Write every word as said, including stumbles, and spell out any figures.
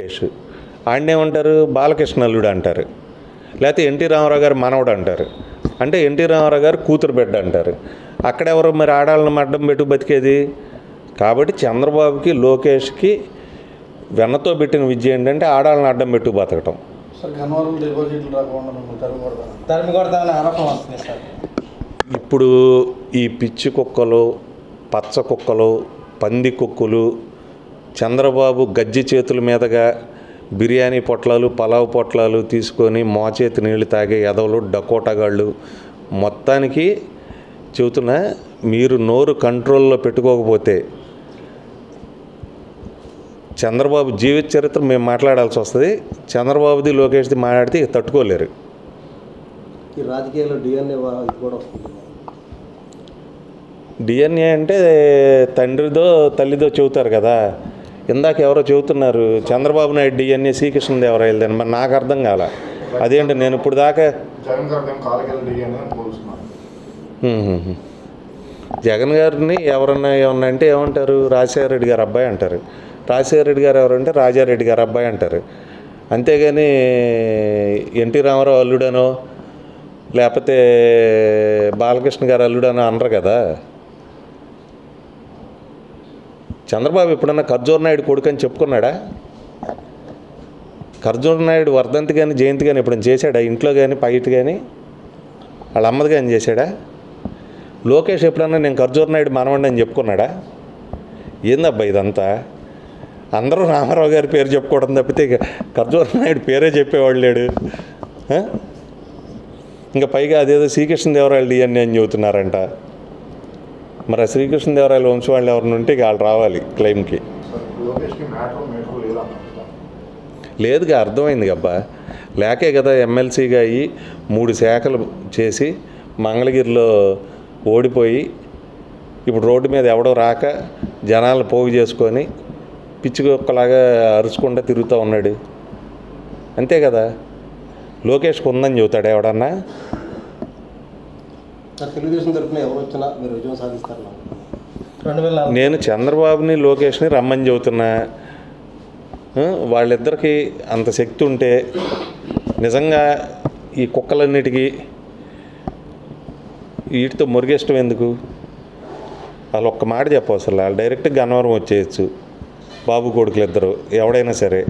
లోకేష్ ఆయనేమంటారు బాలకృష్ణుడు అంటారు, లేకపోతే ఎన్టీ రామారావు గారు మనవడు అంటారు, అంటే ఎన్టీ రామారావు గారు కూతురు బిడ్డ అంటారు. అక్కడెవరు మరి ఆడాళ్ళని మడ్డం పెట్టు బతికేది? కాబట్టి చంద్రబాబుకి లోకేష్కి వెన్నతో పెట్టిన విద్య ఏంటంటే ఆడాళ్ళని అడ్డం పెట్టు బతకటం. ఇప్పుడు ఈ పిచ్చి కుక్కలు, పచ్చ కుక్కలు, పంది కుక్కలు చంద్రబాబు గజ్జి చేతుల మీదుగా బిర్యానీ పొట్లాలు, పలావ్ పొట్లాలు తీసుకొని మోచేతి నీళ్ళు తాగే ఎదవలు, డకోటగాళ్ళు, మొత్తానికి చెబుతున్నా మీరు నోరు కంట్రోల్లో పెట్టుకోకపోతే చంద్రబాబు జీవిత చరిత్ర మేము మాట్లాడాల్సి వస్తుంది. చంద్రబాబుది లోకేష్ది మాట్లాడితే తట్టుకోలేరు. రాజకీయాల్లో డిఎన్ఏ కూడా వస్తుంది. డిఎన్ఏ అంటే తండ్రిదో తల్లిదో చెబుతారు కదా. ఇందాక ఎవరో చెబుతున్నారు చంద్రబాబు నాయుడు డిఎన్ఏ శ్రీకృష్ణదేవరాయలదని, మరి నాకు అర్థం కాల అదేంటి. నేను ఇప్పుడు దాకా జగన్ గారిని ఎవరన్నా ఏమన్నా అంటే ఏమంటారు, రాజశేఖర రెడ్డి గారు అబ్బాయి అంటారు, రాజశేఖర రెడ్డి గారు ఎవరంటే రాజారెడ్డి గారు అబ్బాయి అంటారు. అంతేగాని ఎన్టీ రామారావు అల్లుడనో లేకపోతే బాలకృష్ణ గారు అల్లుడనో అనరు కదా. చంద్రబాబు ఎప్పుడన్నా ఖర్జూర్ నాయుడు కొడుకు అని చెప్పుకున్నాడా? ఖర్జూర్ నాయుడు వర్ధంతి కానీ జయంతి కానీ ఎప్పుడైనా చేశాడా? ఇంట్లో కానీ బయట కానీ వాళ్ళ అమ్మది కానీ చేశాడా? లోకేష్ ఎప్పుడన్నా నేను ఖర్జూర్ నాయుడు మనవండి అని చెప్పుకున్నాడా? ఏందబ్బా ఇదంతా, అందరూ రామారావు గారి పేరు చెప్పుకోవడం తప్పితే ఇక ఖర్జూర్ నాయుడు పేరే చెప్పేవాళ్ళు లేడు. ఇంకా పైగా అదేదో శ్రీకృష్ణదేవరాయలు డిఎన్ఏ అని చెబుతున్నారంట. మరి శ్రీకృష్ణదేవరాయలు వంశం వాళ్ళు ఎవరిని ఉంటే ఇక వాళ్ళు రావాలి క్లెయిమ్కి. లేదుగా, అర్థమైంది అబ్బా. లేకే కదా ఎమ్మెల్సీగా అయ్యి మూడు శాఖలు చేసి మంగళగిరిలో ఓడిపోయి ఇప్పుడు రోడ్డు మీద ఎవడో రాక జనాలను పోగు చేసుకొని పిచ్చికొక్కలాగా అరుచుకుంటూ తిరుగుతూ ఉన్నాడు. అంతే కదా. లోకేష్కి ఉందని చెబుతాడు ఎవడన్నా? నేను చంద్రబాబుని లోకేష్ని రమ్మని చెబుతున్నా. వాళ్ళిద్దరికీ అంత శక్తి ఉంటే నిజంగా ఈ కుక్కలన్నిటికీ వీటితో మురిగేష్టం ఎందుకు? వాళ్ళు ఒక్క మాట చెప్పవసరం, వాళ్ళు డైరెక్ట్గా గన్నవరం వచ్చేయచ్చు బాబు కొడుకులు ఇద్దరు ఎవడైనా సరే.